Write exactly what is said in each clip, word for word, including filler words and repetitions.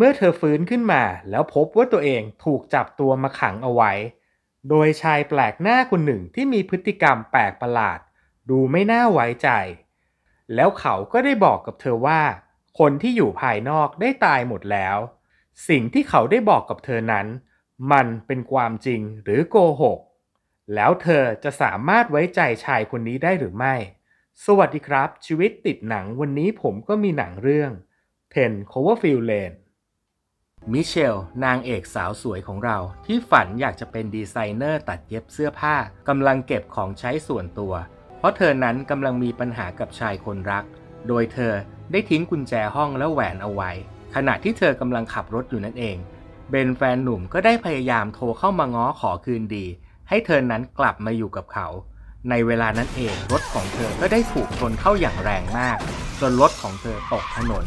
เมื่อเธอฟื้นขึ้นมาแล้วพบว่าตัวเองถูกจับตัวมาขังเอาไว้โดยชายแปลกหน้าคนหนึ่งที่มีพฤติกรรมแปลกประหลาดดูไม่น่าไว้ใจแล้วเขาก็ได้บอกกับเธอว่าคนที่อยู่ภายนอกได้ตายหมดแล้วสิ่งที่เขาได้บอกกับเธอนั้นมันเป็นความจริงหรือโกหกแล้วเธอจะสามารถไว้ใจชายคนนี้ได้หรือไม่สวัสดีครับชีวิตติดหนังวันนี้ผมก็มีหนังเรื่อง เท็น โคลเวอร์ฟิลด์ เลน มิเชลนางเอกสาวสวยของเราที่ฝันอยากจะเป็นดีไซเนอร์ตัดเย็บเสื้อผ้ากำลังเก็บของใช้ส่วนตัวเพราะเธอนั้นกำลังมีปัญหากับชายคนรักโดยเธอได้ทิ้งกุญแจห้องและแหวนเอาไว้ขณะที่เธอกำลังขับรถอยู่นั่นเองเบนแฟนหนุ่มก็ได้พยายามโทรเข้ามาง้อขอคืนดีให้เธอนั้นกลับมาอยู่กับเขาในเวลานั้นเองรถของเธอก็ได้ถูกชนเข้าอย่างแรงมากจนรถของเธอตกถนน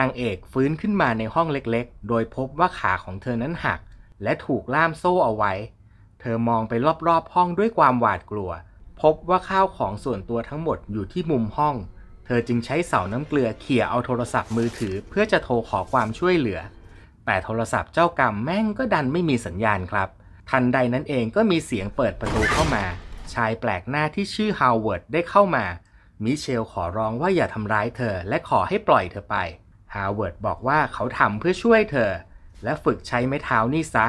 นางเอกฟื้นขึ้นมาในห้องเล็กๆโดยพบว่าขาของเธอนั้นหักและถูกล่ามโซ่เอาไว้เธอมองไปรอบๆห้องด้วยความหวาดกลัวพบว่าข้าวของส่วนตัวทั้งหมดอยู่ที่มุมห้องเธอจึงใช้เสาน้ำเกลือเขี่ยเอาโทรศัพท์มือถือเพื่อจะโทรขอความช่วยเหลือแต่โทรศัพท์เจ้ากรรมแม่งก็ดันไม่มีสัญญาณครับทันใดนั้นเองก็มีเสียงเปิดประตูเข้ามาชายแปลกหน้าที่ชื่อฮาวเวิร์ดได้เข้ามามิเชลขอร้องว่าอย่าทำร้ายเธอและขอให้ปล่อยเธอไปฮาวเวิร์ดบอกว่าเขาทำเพื่อช่วยเธอและฝึกใช้ไม้เท้านี่ซะ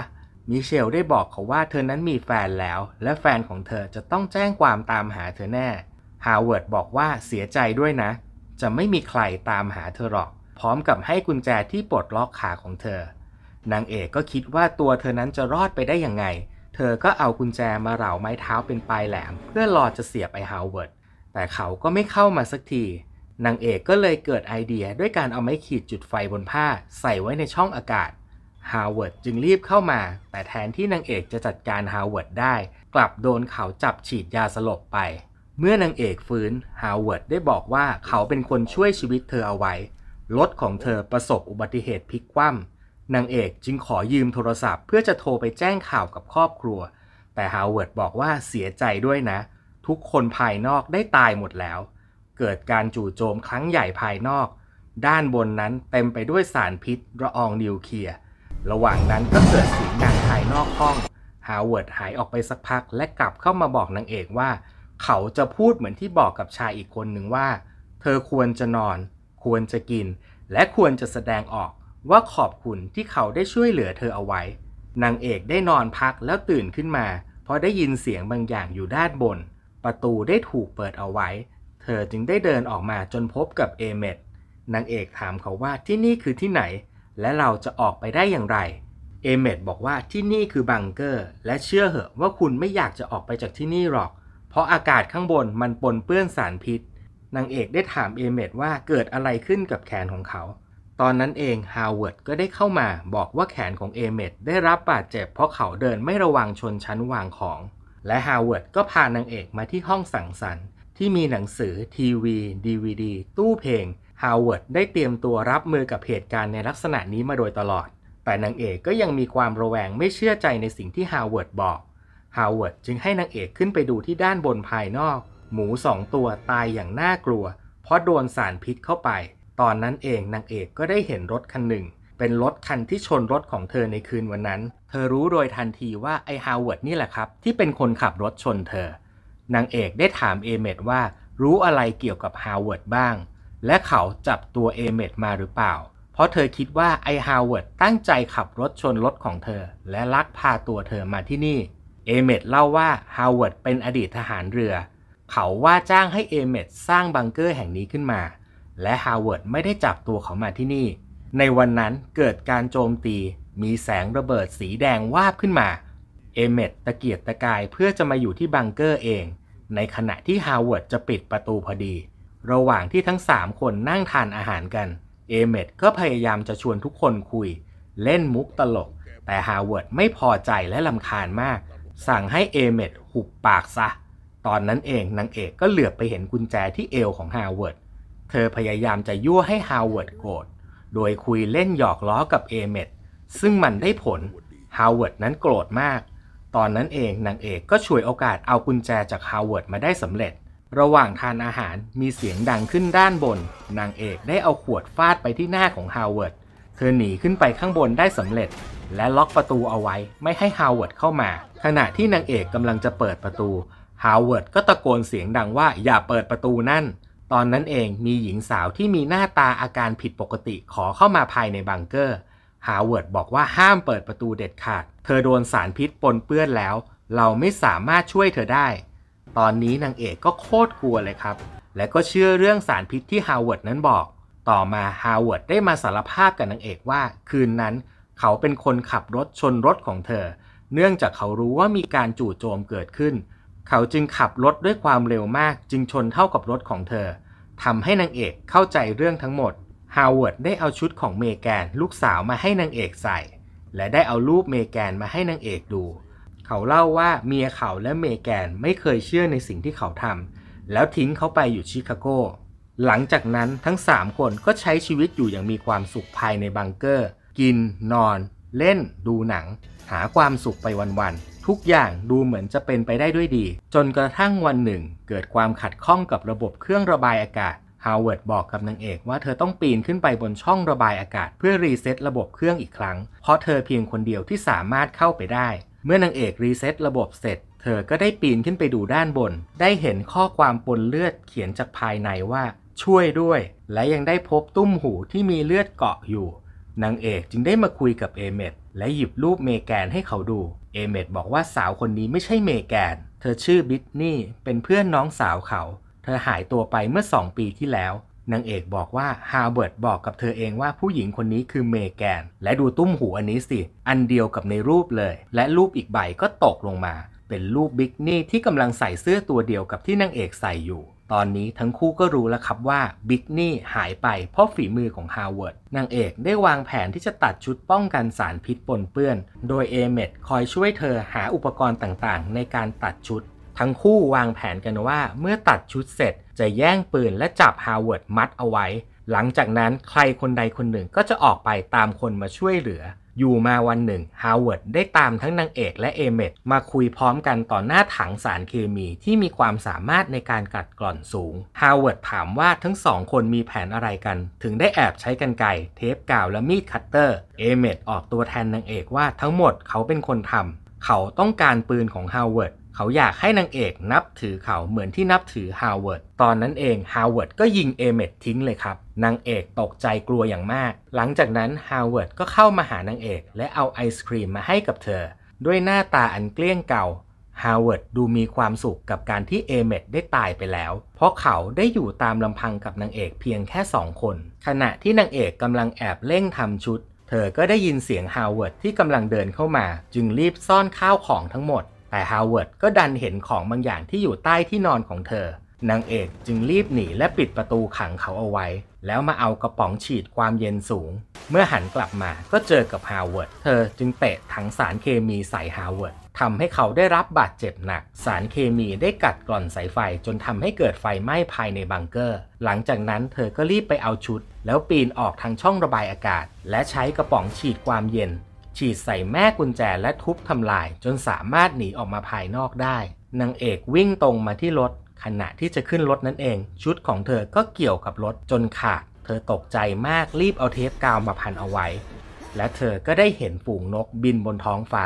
มิเชลได้บอกเขาว่าเธอนั้นมีแฟนแล้วและแฟนของเธอจะต้องแจ้งความตามหาเธอแน่ฮาวเวิร์ดบอกว่าเสียใจด้วยนะจะไม่มีใครตามหาเธอหรอกพร้อมกับให้กุญแจที่ปลดล็อกขาของเธอนางเอกก็คิดว่าตัวเธอนั้นจะรอดไปได้ยังไงเธอก็เอากุญแจมาเหลาไม้เท้าเป็นปลายแหลมเพื่อรอจะเสียบไอ้ฮาวเวิร์ดแต่เขาก็ไม่เข้ามาสักทีนางเอกก็เลยเกิดไอเดียด้วยการเอาไม้ขีดจุดไฟบนผ้าใส่ไว้ในช่องอากาศฮาวเวิร์ดจึงรีบเข้ามาแต่แทนที่นางเอกจะจัดการฮาวเวิร์ดได้กลับโดนเขาจับฉีดยาสลบไปเมื่อนางเอกฟื้นฮาวเวิร์ดได้บอกว่าเขาเป็นคนช่วยชีวิตเธอเอาไว้รถของเธอประสบอุบัติเหตุพลิกคว่ำนางเอกจึงขอยืมโทรศัพท์เพื่อจะโทรไปแจ้งข่าวกับครอบครัวแต่ฮาวเวิร์ดบอกว่าเสียใจด้วยนะทุกคนภายนอกได้ตายหมดแล้วเกิดการจู่โจมครั้งใหญ่ภายนอกด้านบนนั้นเต็มไปด้วยสารพิษระอองนิวเคลียร์ระหว่างนั้นก็เกิดเสียงดังภายนอกห้องฮาวเวิร์ดหายออกไปสักพักและกลับเข้ามาบอกนางเอกว่าเขาจะพูดเหมือนที่บอกกับชายอีกคนหนึ่งว่าเธอควรจะนอนควรจะกินและควรจะแสดงออกว่าขอบคุณที่เขาได้ช่วยเหลือเธอเอาไว้นางเอกได้นอนพักแล้วตื่นขึ้นมาเพราะได้ยินเสียงบางอย่างอยู่ด้านบนประตูได้ถูกเปิดเอาไว้เธอจึงได้เดินออกมาจนพบกับเอเมดนางเอกถามเขาว่าที่นี่คือที่ไหนและเราจะออกไปได้อย่างไรเอเมดบอกว่าที่นี่คือบังเกอร์และเชื่อเหอะว่าคุณไม่อยากจะออกไปจากที่นี่หรอกเพราะอากาศข้างบนมันปนเปื้อนสารพิษนางเอกได้ถามเอเมดว่าเกิดอะไรขึ้นกับแขนของเขาตอนนั้นเองฮาวเวิร์ดก็ได้เข้ามาบอกว่าแขนของเอเมดได้รับบาดเจ็บเพราะเขาเดินไม่ระวังชนชั้นวางของและฮาวเวิร์ดก็พานางเอกมาที่ห้องสังสรรค์ที่มีหนังสือทีวีดีวีดีตู้เพลงฮาวเวิร์ดได้เตรียมตัวรับมือกับเหตุการณ์ในลักษณะนี้มาโดยตลอดแต่นางเอกก็ยังมีความระแวงไม่เชื่อใจในสิ่งที่ฮาวเวิร์ดบอกฮาวเวิร์ดจึงให้นางเอกขึ้นไปดูที่ด้านบนภายนอกหมูสองตัวตายอย่างน่ากลัวเพราะโดนสารพิษเข้าไปตอนนั้นเองนางเอกก็ได้เห็นรถคันหนึ่งเป็นรถคันที่ชนรถของเธอในคืนวันนั้นเธอรู้โดยทันทีว่าไอ้ฮาวเวิร์ดนี่แหละครับที่เป็นคนขับรถชนเธอนางเอกได้ถามเอเมดว่ารู้อะไรเกี่ยวกับฮาวเวิร์ดบ้างและเขาจับตัวเอเมดมาหรือเปล่าเพราะเธอคิดว่าไอ้ฮาวเวิร์ดตั้งใจขับรถชนรถของเธอและลักพาตัวเธอมาที่นี่เอเมดเล่าว่าฮาวเวิร์ดเป็นอดีตทหารเรือเขาว่าจ้างให้เอเมดสร้างบังเกอร์แห่งนี้ขึ้นมาและฮาวเวิร์ดไม่ได้จับตัวเขามาที่นี่ในวันนั้นเกิดการโจมตีมีแสงระเบิดสีแดงวาบขึ้นมาเอเมดตะเกียกตะกายเพื่อจะมาอยู่ที่บังเกอร์เองในขณะที่ฮาวเวิร์ดจะปิดประตูพอดีระหว่างที่ทั้งสามคนนั่งทานอาหารกันเอเมดก็พยายามจะชวนทุกคนคุยเล่นมุกตลกแต่ฮาวเวิร์ดไม่พอใจและรำคาญมากสั่งให้เอเมดหุบปากซะตอนนั้นเองนางเอกก็เหลือบไปเห็นกุญแจที่เอวของฮาวเวิร์ดเธอพยายามจะยั่วให้ฮาวเวิร์ดโกรธโดยคุยเล่นหยอกล้อกับเอเมดซึ่งมันได้ผลฮาวเวิร์ดนั้นโกรธมากตอนนั้นเองนางเอกก็ฉวยโอกาสเอากุญแจจากฮาวเวิร์ดมาได้สำเร็จระหว่างทานอาหารมีเสียงดังขึ้นด้านบนนางเอกได้เอาขวดฟาดไปที่หน้าของฮาวเวิร์ดเธ อหนีขึ้นไปข้างบนได้สำเร็จและล็อกประตูเอาไว้ไม่ให้ฮาวเวิร์ดเข้ามาขณะที่นางเอกกำลังจะเปิดประตูฮาวเวิร์ดก็ตะโกนเสียงดังว่าอย่าเปิดประตูนั่นตอนนั้นเองมีหญิงสาวที่มีหน้าตาอาการผิดปกติขอเข้ามาภายในบังเกอร์ฮาวเวิร์ดบอกว่าห้ามเปิดประตูเด็ดขาดเธอโดนสารพิษปนเปื้อนแล้วเราไม่สามารถช่วยเธอได้ตอนนี้นางเอกก็โคตรกลัวเลยครับและก็เชื่อเรื่องสารพิษที่ฮาวเวิร์ดนั้นบอกต่อมาฮาวเวิร์ดได้มาสารภาพกับนางเอกว่าคืนนั้นเขาเป็นคนขับรถชนรถของเธอเนื่องจากเขารู้ว่ามีการจู่โจมเกิดขึ้นเขาจึงขับรถด้วยความเร็วมากจึงชนเท่ากับรถของเธอทำให้นางเอกเข้าใจเรื่องทั้งหมดฮาวเวิร์ดได้เอาชุดของเมแกนลูกสาวมาให้นางเอกใส่และได้เอารูปเมแกนมาให้นางเอกดูเขาเล่าว่าเมียเขาและเมแกนไม่เคยเชื่อในสิ่งที่เขาทำแล้วทิ้งเขาไปอยู่ชิคาโกหลังจากนั้นทั้งสามคนก็ใช้ชีวิตอยู่อย่างมีความสุขภายในบังเกอร์กินนอนเล่นดูหนังหาความสุขไปวันๆทุกอย่างดูเหมือนจะเป็นไปได้ด้วยดีจนกระทั่งวันหนึ่งเกิดความขัดข้องกับระบบเครื่องระบายอากาศฮาวเวิร์ดบอกกับนางเอกว่าเธอต้องปีนขึ้นไปบนช่องระบายอากาศเพื่อรีเซ็ตระบบเครื่องอีกครั้งเพราะเธอเพียงคนเดียวที่สามารถเข้าไปได้เมื่อนางเอกรีเซ็ตระบบเสร็จเธอก็ได้ปีนขึ้นไปดูด้านบนได้เห็นข้อความปนเลือดเขียนจากภายในว่าช่วยด้วยและยังได้พบตุ้มหูที่มีเลือดเกาะอยู่นางเอกจึงได้มาคุยกับเอเมทและหยิบรูปเมแกนให้เขาดูเอเมทบอกว่าสาวคนนี้ไม่ใช่เมแกนเธอชื่อบิทนี่เป็นเพื่อนน้องสาวเขาเธอหายตัวไปเมื่อสองปีที่แล้วนางเอกบอกว่าฮาวเวิร์ดบอกกับเธอเองว่าผู้หญิงคนนี้คือเมแกนและดูตุ้มหูอันนี้สิอันเดียวกับในรูปเลยและรูปอีกใบก็ตกลงมาเป็นรูปบิทนี่ที่กำลังใส่เสื้อตัวเดียวกับที่นางเอกใส่อยู่ตอนนี้ทั้งคู่ก็รู้แล้วครับว่าบิทนี่หายไปเพราะฝีมือของฮาวเวิร์ดนางเอกได้วางแผนที่จะตัดชุดป้องกันสารพิษปนเปื้อนโดยเอเมทคอยช่วยเธอหาอุปกรณ์ต่างๆในการตัดชุดทั้งคู่วางแผนกันว่าเมื่อตัดชุดเสร็จจะแย่งปืนและจับฮาวเวิร์ดมัดเอาไว้หลังจากนั้นใครคนใดคนหนึ่งก็จะออกไปตามคนมาช่วยเหลืออยู่มาวันหนึ่งฮาวเวิร์ดได้ตามทั้งนางเอกและเอเมทมาคุยพร้อมกันต่อหน้าถังสารเคมีที่มีความสามารถในการกัดกร่อนสูงฮาวเวิร์ดถามว่าทั้งสองคนมีแผนอะไรกันถึงได้แอบใช้กรรไกรเทปกาวและมีดคัตเตอร์เอเมทออกตัวแทนนางเอกว่าทั้งหมดเขาเป็นคนทำเขาต้องการปืนของฮาวเวิร์ดเขาอยากให้นางเอกนับถือเขาเหมือนที่นับถือฮาวเวิร์ดตอนนั้นเองฮาวเวิร์ดก็ยิงเอเมททิ้งเลยครับนางเอกตกใจกลัวอย่างมากหลังจากนั้นฮาวเวิร์ดก็เข้ามาหานางเอกและเอาไอศครีมมาให้กับเธอด้วยหน้าตาอันเกลี้ยงเก่าฮาวเวิร์ดดูมีความสุขกับการที่เอเมทได้ตายไปแล้วเพราะเขาได้อยู่ตามลำพังกับนางเอกเพียงแค่สองคนขณะที่นางเอกกำลังแอบเร่งทำชุดเธอก็ได้ยินเสียงฮาวเวิร์ดที่กำลังเดินเข้ามาจึงรีบซ่อนข้าวของทั้งหมดแต่ฮาวเวิร์ดก็ดันเห็นของบางอย่างที่อยู่ใต้ที่นอนของเธอนางเอกจึงรีบหนีและปิดประตูขังเขาเอาไว้แล้วมาเอากระป๋องฉีดความเย็นสูงเมื่อหันกลับมาก็เจอกับฮาวเวิร์ดเธอจึงเตะถังสารเคมีใส่ฮาวเวิร์ดทำให้เขาได้รับบาดเจ็บหนักสารเคมีได้กัดกร่อนสายไฟจนทำให้เกิดไฟไหม้ภายในบังเกอร์หลังจากนั้นเธอก็รีบไปเอาชุดแล้วปีนออกทางช่องระบายอากาศและใช้กระป๋องฉีดความเย็นฉีดใส่แม่กุญแจและทุบทำลายจนสามารถหนีออกมาภายนอกได้นางเอกวิ่งตรงมาที่รถขณะที่จะขึ้นรถนั่นเองชุดของเธอก็เกี่ยวกับรถจนขาดเธอตกใจมากรีบเอาเทปกาวมาพันเอาไว้และเธอก็ได้เห็นฝูงนกบินบนท้องฟ้า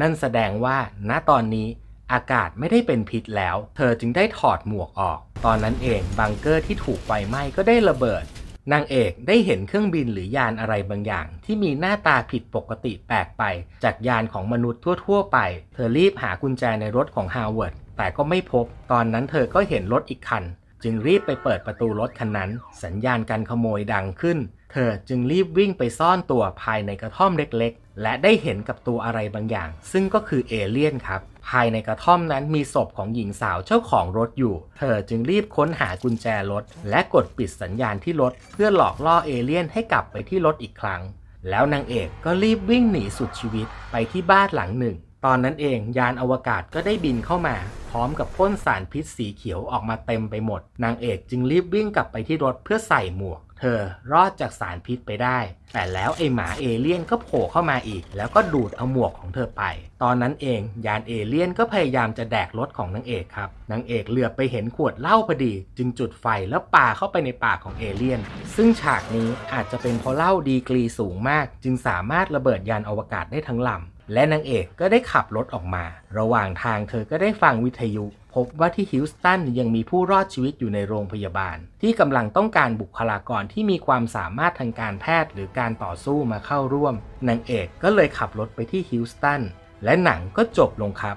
นั่นแสดงว่าณตอนนี้อากาศไม่ได้เป็นพิษแล้วเธอจึงได้ถอดหมวกออกตอนนั้นเองบังเกอร์ที่ถูกไฟไหม้ก็ได้ระเบิดนางเอกได้เห็นเครื่องบินหรือยานอะไรบางอย่างที่มีหน้าตาผิดปกติแปลกไปจากยานของมนุษย์ทั่วๆไปเธอรีบหากุญแจในรถของฮาวเวิร์ดแต่ก็ไม่พบตอนนั้นเธอก็เห็นรถอีกคันจึงรีบไปเปิดประตูรถคันนั้นสัญญาณการขโมยดังขึ้นเธอจึงรีบวิ่งไปซ่อนตัวภายในกระท่อมเล็กๆและได้เห็นกับตัวอะไรบางอย่างซึ่งก็คือเอเลี่ยนครับภายในกระท่อมนั้นมีศพของหญิงสาวเจ้าของรถอยู่เธอจึงรีบค้นหากุญแจรถและกดปิดสัญญาณที่รถเพื่อหลอกล่อเอเลี่ยนให้กลับไปที่รถอีกครั้งแล้วนางเอกก็รีบวิ่งหนีสุดชีวิตไปที่บ้านหลังหนึ่งต ตอนนั้นเองยานอวกาศก็ได้บินเข้ามาพร้อมกับพ่นสารพิษสีเขียวออกมาเต็มไปหมดนางเอกจึงรีบวิ่งกลับไปที่รถเพื่อใส่หมวกเธอรอดจากสารพิษไปได้แต่แล้วไอหมาเอเลี่ยนก็โผล่เข้ามาอีกแล้วก็ดูดเอาหมวกของเธอไปตอนนั้นเองยานเอเลี่ยนก็พยายามจะแดกรถของนางเอกครับนางเอกเหลือบไปเห็นขวดเหล้าพอดีจึงจุดไฟแล้วปาเข้าไปในปากของเอเลี่ยนซึ่งฉากนี้อาจจะเป็นเพราะเหล้าดีกรีสูงมากจึงสามารถระเบิดยานอวกาศได้ทั้งลำและนางเอกก็ได้ขับรถออกมาระหว่างทางเธอก็ได้ฟังวิทยุพบว่าที่ฮิวสตันยังมีผู้รอดชีวิตอยู่ในโรงพยาบาลที่กำลังต้องการบุคลากรที่มีความสามารถทางการแพทย์หรือการต่อสู้มาเข้าร่วมนางเอกก็เลยขับรถไปที่ฮิวสตันและหนังก็จบลงครับ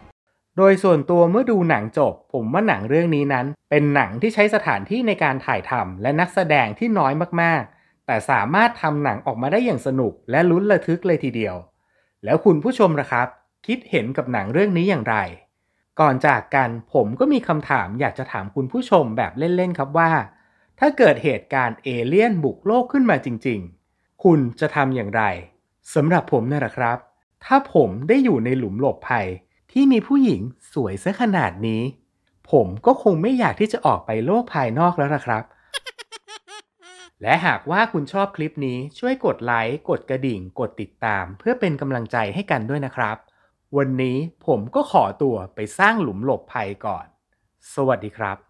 โดยส่วนตัวเมื่อดูหนังจบผมว่าหนังเรื่องนี้นั้นเป็นหนังที่ใช้สถานที่ในการถ่ายทำและนักแสดงที่น้อยมากๆแต่สามารถทำหนังออกมาได้อย่างสนุกและลุ้นระทึกเลยทีเดียวแล้วคุณผู้ชมล่ะครับคิดเห็นกับหนังเรื่องนี้อย่างไรก่อนจากกันผมก็มีคำถามอยากจะถามคุณผู้ชมแบบเล่นๆครับว่าถ้าเกิดเหตุการณ์เอเลี่ยนบุกโลกขึ้นมาจริงๆคุณจะทำอย่างไรสำหรับผมเนี่ยนะครับถ้าผมได้อยู่ในหลุมหลบภัยที่มีผู้หญิงสวยซะขนาดนี้ผมก็คงไม่อยากที่จะออกไปโลกภายนอกแล้วนะครับและหากว่าคุณชอบคลิปนี้ช่วยกดไลค์กดกระดิ่งกดติดตามเพื่อเป็นกำลังใจให้กันด้วยนะครับวันนี้ผมก็ขอตัวไปสร้างหลุมหลบภัยก่อนสวัสดีครับ